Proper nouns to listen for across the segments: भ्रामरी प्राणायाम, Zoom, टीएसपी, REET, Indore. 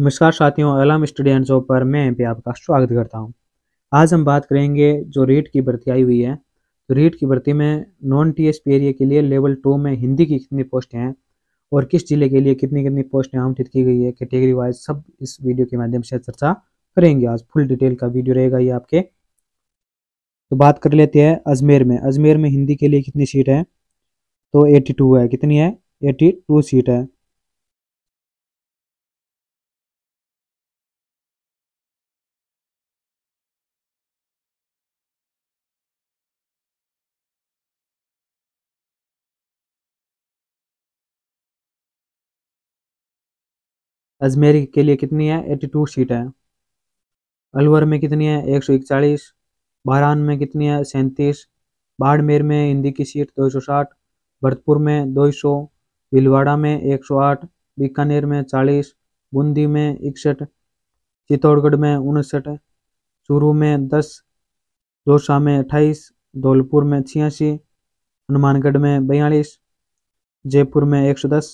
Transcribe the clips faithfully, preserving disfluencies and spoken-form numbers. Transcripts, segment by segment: नमस्कार साथियों, अलम स्टूडेंट्स पर मैं भी आपका स्वागत करता हूं। आज हम बात करेंगे जो रीट की भर्ती आई हुई है। तो रीट की भर्ती में नॉन टीएसपी एरिया के लिए लेवल टू में हिंदी की कितनी पोस्ट हैं और किस जिले के लिए कितनी कितनी पोस्ट आमंत्रित की गई है कैटेगरी वाइज, सब इस वीडियो के माध्यम से चर्चा करेंगे। आज फुल डिटेल का वीडियो रहेगा ये आपके। तो बात कर लेते हैं अजमेर में। अजमेर में हिंदी के लिए कितनी सीट है? तो एट्टी टू है। कितनी है? एट्टी टू सीट है। अजमेर के लिए कितनी है? एट्टी टू सीट है। अलवर में कितनी है? एक सौ इकतालीस। बहरान में कितनी है? सैंतीस। बाड़मेर में हिंदी की सीट दो सौ साठ। भरतपुर में दो सौ। भीलवाड़ा में एक सौ आठ। बीकानेर में चालीस। बूंदी में इकसठ। चित्तौड़गढ़ में उनसठ। चूरू में दस। दौसा में अट्ठाईस। धौलपुर में छियासी। हनुमानगढ़ में बयालीस। जयपुर में एक सौ दस।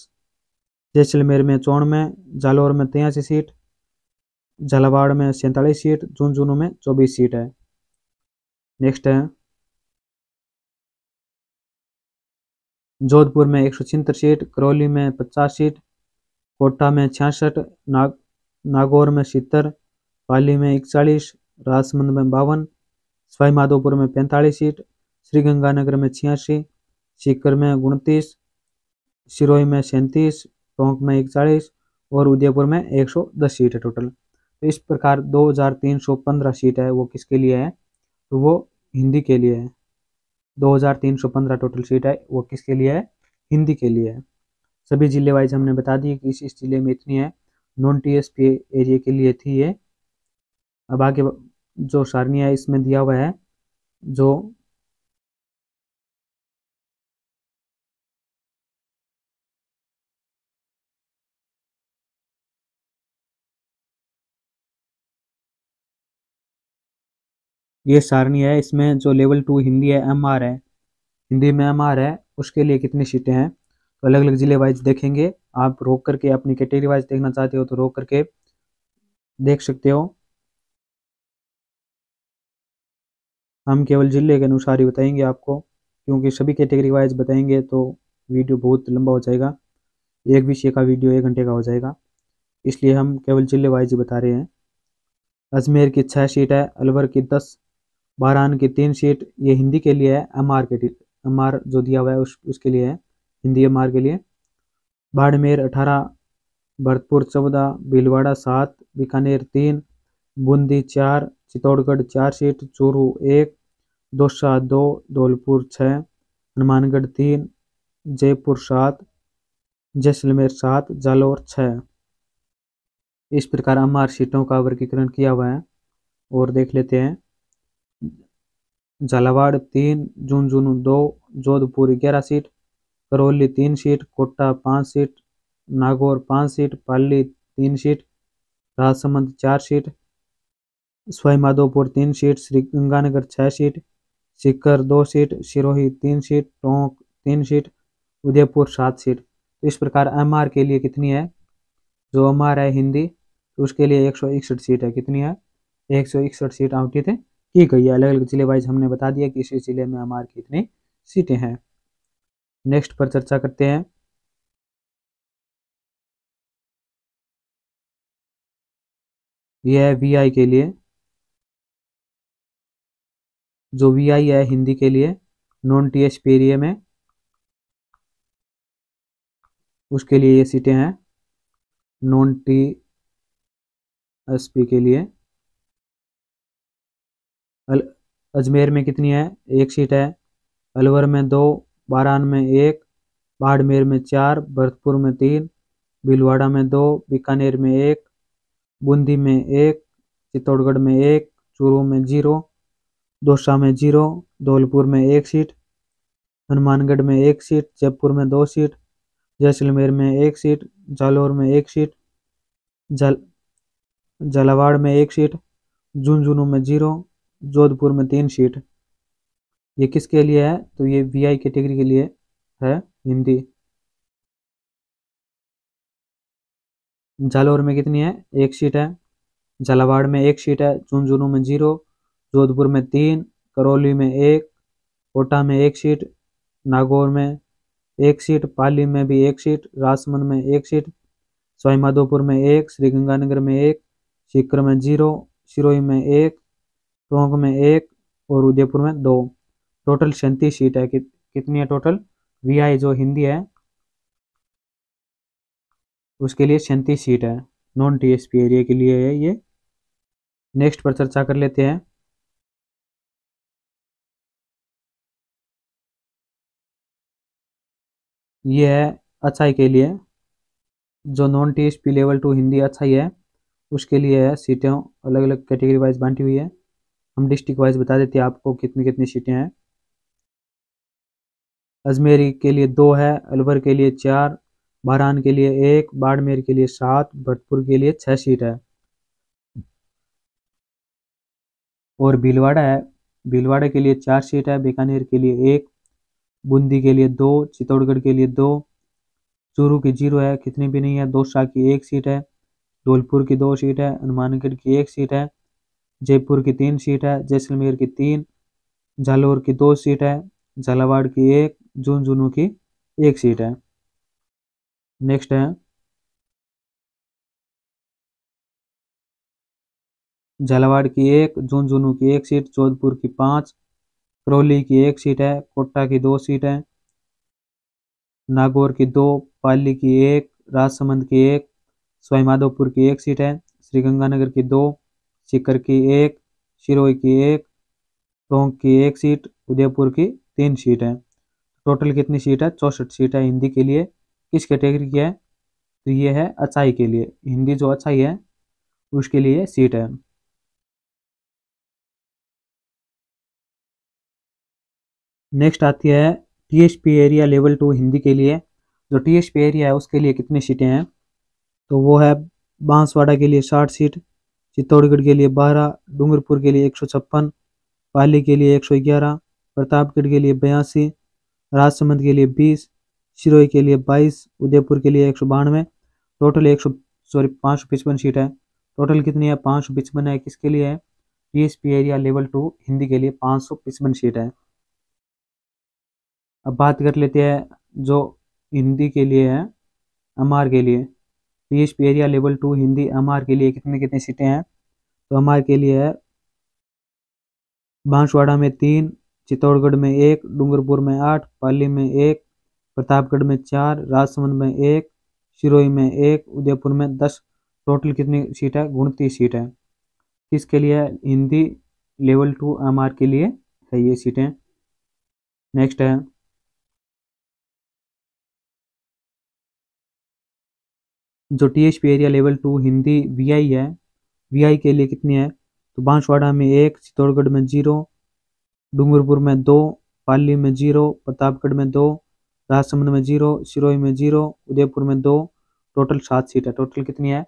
जैसलमेर में चौरानवे। जालौर में तिरासी सीट। झालावाड़ में सैंतालीस सीट। झुंझुनू में चौबीस सीट है। नेक्स्ट है जोधपुर में एक सौ छिहत्तर सीट। करौली में पचास सीट। कोटा में छियासठ। नाग नागौर में सत्तर। पाली में इकतालीस। राजसमंद में बावन। सवाईमाधोपुर में पैंतालीस सीट। श्रीगंगानगर में छियासी। सीकर में उनतीस। सिरोही में सैंतीस। टोंक में इकतालीस और उदयपुर में एक सौ दस सीट है टोटल। तो इस प्रकार दो हज़ार तीन सौ पंद्रह सीट है, वो किसके लिए है? तो वो हिंदी के लिए है। दो हज़ार तीन सौ पंद्रह टोटल सीट है, वो किसके लिए है? हिंदी के लिए है। सभी जिले वाइज हमने बता दिए कि इस इस जिले में इतनी है। नॉन टीएसपी एरिया के लिए थी ये। अब आगे जो सारणी है इसमें दिया हुआ है जो ये सारणी है, इसमें जो लेवल टू हिंदी है, एम आर है, हिंदी में एम आर है, उसके लिए कितनी सीटें हैं। तो अलग अलग जिले वाइज देखेंगे। आप रोक करके अपनी कैटेगरी वाइज देखना चाहते हो तो रोक करके देख सकते हो। हम केवल जिले के अनुसार ही बताएंगे आपको, क्योंकि सभी कैटेगरी वाइज बताएंगे तो वीडियो बहुत लंबा हो जाएगा। एक विषय का वीडियो एक घंटे का हो जाएगा, इसलिए हम केवल जिले वाइज ही बता रहे हैं। अजमेर की छः सीट है। अलवर की दस। बहरान की तीन सीट। ये हिंदी के लिए है। एम आर के एम आर जो दिया हुआ है उस उसके लिए है, हिंदी एम आर के लिए। बाड़मेर अठारह। भरतपुर चौदह। भीलवाड़ा सात। बीकानेर तीन। बूंदी चार। चित्तौड़गढ़ चार सीट। चूरू एक। दौसा दो। धौलपुर छः। हनुमानगढ़ तीन। जयपुर सात। जैसलमेर सात। जालौर छः। इस प्रकार एम आर सीटों का वर्गीकरण किया हुआ है। और देख लेते हैं झालावाड़ तीन। झुंझुनू दो। जोधपुर ग्यारह सीट। करौली तीन सीट। कोटा पाँच सीट। नागौर पाँच सीट। पाली तीन सीट। राजसमंद चार सीट। सवाईमाधोपुर तीन सीट। श्रीगंगानगर छः सीट। सीकर दो सीट। सिरोही तीन सीट। टोंक तीन सीट। उदयपुर सात सीट। इस प्रकार एम आर के लिए कितनी है? जो एम आर है हिंदी, तो उसके लिए एक सौ इकसठ सीट है। कितनी है? एक सौ इकसठ सीट आवंटित है की गई है। अलग अलग जिले वाइज हमने बता दिया कि इस जिले में एम आर की इतनी सीटें हैं। नेक्स्ट पर चर्चा करते हैं। यह है वी आई के लिए। जो वी आई है हिंदी के लिए non T S P area में, उसके लिए ये सीटें हैं। नॉन टी एस पी के लिए अजमेर में कितनी है? एक सीट है। अलवर में दो। बहरान में एक। बाड़मेर में चार। भरतपुर में तीन। भीलवाड़ा में दो। बीकानेर में एक। बूंदी में एक। चित्तौड़गढ़ में एक। चूरू में जीरो। दौसा में जीरो। धौलपुर में एक सीट। हनुमानगढ़ में एक सीट। जयपुर में दो सीट। जैसलमेर में एक सीट। जालौर में एक सीट। जाल झालावाड़ में एक सीट। झुंझुनू में जीरो। जोधपुर में तीन सीट। ये किसके लिए है? तो ये वी आई कैटेगरी के लिए है हिंदी। जालौर में कितनी है, एक सीट है, झालावाड़ में एक सीट है, झुंझुनू में जीरो, जोधपुर में तीन, करौली में एक, कोटा में एक सीट, नागौर में एक सीट, पाली में भी एक सीट, राजसमंद में एक सीट, सवाईमाधोपुर में एक, श्रीगंगानगर में एक, सीकर में जीरो, सिरोही में एक, टोंक में एक और उदयपुर में दो। टोटल सैंतीस सीट है। कि, कितनी है टोटल? वीआई जो हिंदी है उसके लिए सैंतीस सीट है, नॉन टीएसपी एरिया के लिए है ये। नेक्स्ट पर चर्चा कर लेते हैं। ये है अच्छाई के लिए, जो non टीएसपी level two Hindi अच्छाई है उसके लिए है सीटें अलग अलग कैटेगरी वाइज बांटी हुई है। हम डिस्ट्रिक्ट वाइज बता देते हैं आपको कितनी कितनी सीटें हैं। अजमेर के लिए दो है, अलवर के लिए चार, बारान के लिए एक, बाड़मेर के लिए सात, भरतपुर के लिए छह सीट है। और भीलवाड़ा है, भीलवाड़ा के लिए चार सीट है, बीकानेर के लिए एक, बूंदी के लिए दो, चित्तौड़गढ़ के लिए दो, चूरू की जीरो है, कितनी भी नहीं है, दौसा की एक सीट है, धौलपुर की दो सीट है, हनुमानगढ़ की एक सीट है, जयपुर की तीन सीट है, जैसलमेर की तीन, जालौर की दो सीट है, झालावाड़ की एक, झुंझुनू की एक सीट है। नेक्स्ट है झालावाड़ की एक, झुंझुनू की एक सीट, जोधपुर की पाँच, करौली की एक सीट है, कोटा की दो सीट है, नागौर की दो, पाली की एक, राजसमंद की एक, सवाईमाधोपुर की एक सीट है, श्रीगंगानगर की दो, सीकर की एक, सिरोही की एक, टोंक की एक सीट, उदयपुर की तीन सीट है। टोटल कितनी सीट है? चौंसठ सीट है हिंदी के लिए। किस कैटेगरी की है? तो ये है अच्छाई के लिए, हिंदी जो अच्छाई है उसके लिए सीट है। नेक्स्ट आती है टीएसपी area level two Hindi के लिए। जो टीएसपी एरिया है उसके लिए कितनी सीटें हैं? तो वो है बांसवाड़ा के लिए साठ सीट, चित्तौड़गढ़ के लिए बारह, डूंगरपुर के लिए एक सौ छप्पन, पाली के लिए एक सौ ग्यारह, प्रतापगढ़ के लिए बयासी, राजसमंद के लिए बीस, सिरोही के लिए बाईस, उदयपुर के लिए एक सौ बानवे। टोटल एक सौ सॉरी पाँच सौ पचपन सीट है। टोटल कितनी है? पाँच सौ पचपन है। किसके लिए है? टीएसपी area level two Hindi के लिए पाँच सौ पचपन सीट है। अब बात कर लेते हैं जो हिंदी के लिए है एमआर के लिए। टीएसपी area level two Hindi MR के लिए कितनी कितनी सीटें हैं? तो एमआर के लिए है बांसवाड़ा में तीन, चित्तौड़गढ़ में एक, डूंगरपुर में आठ, पाली में एक, प्रतापगढ़ में चार, राजसमंद में एक, सिरोही में एक, उदयपुर में दस। टोटल कितनी सीट है? उनतीस सीट है। किसके लिए? हिंदी लेवल टू एमआर के लिए है ये सीटें। नेक्स्ट है जो टीएसपी area level two Hindi VI है, वीआई के लिए कितनी है? तो बांसवाड़ा में एक, चित्तौड़गढ़ में जीरो, डूंगरपुर में दो, पाली में जीरो, प्रतापगढ़ में दो, राजसमंद में जीरो, सिरोही में जीरो, उदयपुर में दो। टोटल सात सीट है। टोटल कितनी है?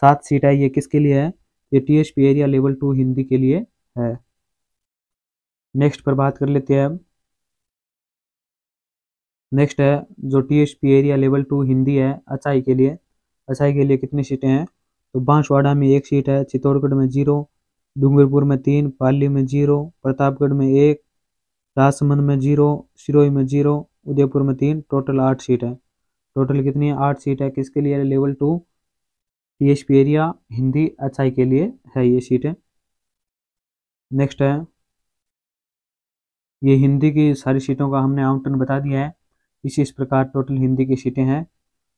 सात सीट है। ये किसके लिए है? ये टीएसपी area level two Hindi के लिए है। नेक्स्ट पर बात कर लेते हैं हम। नेक्स्ट है जो टीएसपी area level two Hindi है अच्छाई के लिए। अच्छाई के लिए कितनी सीटें हैं? तो बांसवाड़ा में एक सीट है, चित्तौड़गढ़ में जीरो, डूंगरपुर में तीन, पाली में जीरो, प्रतापगढ़ में एक, राजसमंद में जीरो, सिरोही में जीरो, उदयपुर में तीन। टोटल आठ सीट है। टोटल कितनी है? आठ सीट है। किसके लिए? Level two टीएसपी area Hindi अच्छाई के लिए है ये सीटें। नेक्स्ट है ये हिंदी की सारी सीटों का हमने आउटन बता दिया है। इसी इस प्रकार टोटल हिंदी की सीटें हैं।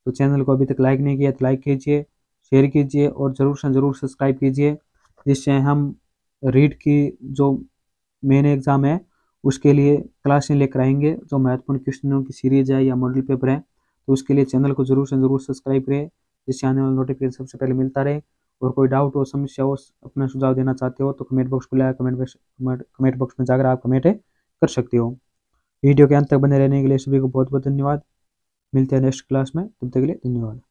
तो चैनल को अभी तक लाइक नहीं किया तो लाइक कीजिए, शेयर कीजिए और ज़रूर से ज़रूर सब्सक्राइब कीजिए, जिससे हम रीट की जो मेन एग्ज़ाम है उसके लिए क्लासें लेकर आएंगे। जो महत्वपूर्ण क्वेश्चनों की सीरीज है या मॉडल पेपर है, तो उसके लिए चैनल को जरूर से जरूर सब्सक्राइब करें, जिससे आने वाला नोटिफिकेशन सबसे पहले मिलता रहे। और कोई डाउट हो, समस्या हो, अपना सुझाव देना चाहते हो तो कमेंट बॉक्स खुला, कमेंट बॉक्स कमेंट बॉक्स में जाकर आप कमेंट कर सकते हो। वीडियो के अंत तक बने रहने के लिए सभी को बहुत बहुत धन्यवाद। मिलते हैं नेक्स्ट क्लास में, तब तक के लिए धन्यवाद।